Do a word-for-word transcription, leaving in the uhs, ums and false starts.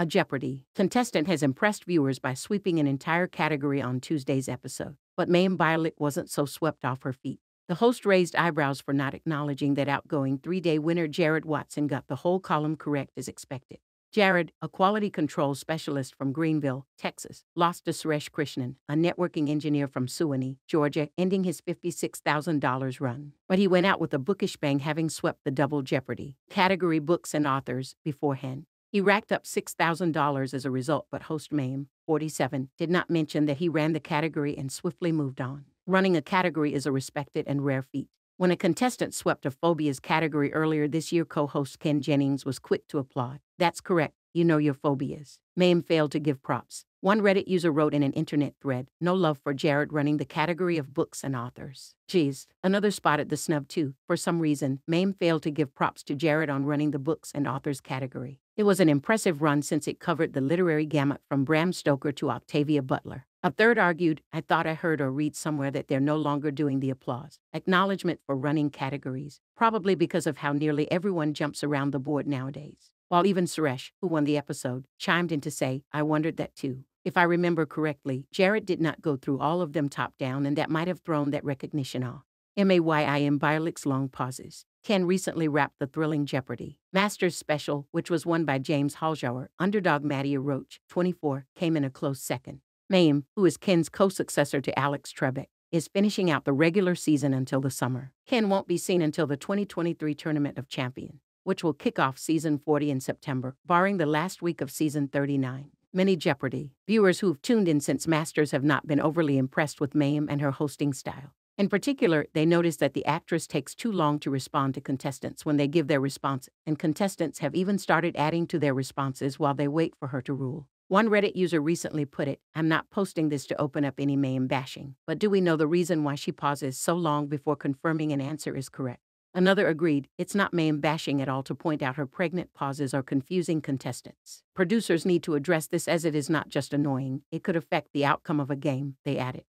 A Jeopardy! contestant has impressed viewers by sweeping an entire category on Tuesday's episode, but Mayim Bialik wasn't so swept off her feet. The host raised eyebrows for not acknowledging that outgoing three-day winner Jared Watson got the whole column correct as expected. Jared, a quality control specialist from Greenville, Texas, lost to Suresh Krishnan, a networking engineer from Suwanee, Georgia, ending his fifty-six thousand dollar run. But he went out with a bookish bang, having swept the Double Jeopardy! Category books and authors beforehand. He racked up six thousand dollars as a result, but host Mayim, forty-seven, did not mention that he ran the category and swiftly moved on. Running a category is a respected and rare feat. When a contestant swept a phobias category earlier this year, co-host Ken Jennings was quick to applaud. That's correct. You know your phobias. Mayim failed to give props. One Reddit user wrote in an internet thread, "No love for Jared running the category of books and authors." Geez. Another spotted the snub too. For some reason, Mayim failed to give props to Jared on running the books and authors category. It was an impressive run since it covered the literary gamut from Bram Stoker to Octavia Butler. A third argued, "I thought I heard or read somewhere that they're no longer doing the applause acknowledgement for running categories, probably because of how nearly everyone jumps around the board nowadays." While even Suresh, who won the episode, chimed in to say, "I wondered that too. If I remember correctly, Jared did not go through all of them top down, and that might have thrown that recognition off." Mayim Bialik's long pauses. Ken recently wrapped the thrilling Jeopardy! Masters special, which was won by James Holzhauer. Underdog Mattea Roach, twenty-four, came in a close second. Mayim, who is Ken's co-successor to Alex Trebek, is finishing out the regular season until the summer. Ken won't be seen until the twenty twenty-three Tournament of Champions, which will kick off Season forty in September, barring the last week of Season thirty-nine. Many Jeopardy! viewers who've tuned in since Masters have not been overly impressed with Mayim and her hosting style. In particular, they notice that the actress takes too long to respond to contestants when they give their response, and contestants have even started adding to their responses while they wait for her to rule. One Reddit user recently put it, "I'm not posting this to open up any Mayim bashing, but do we know the reason why she pauses so long before confirming an answer is correct?" Another agreed, "It's not Mayim bashing at all to point out her pregnant pauses are confusing contestants. Producers need to address this as it is not just annoying, it could affect the outcome of a game," they added.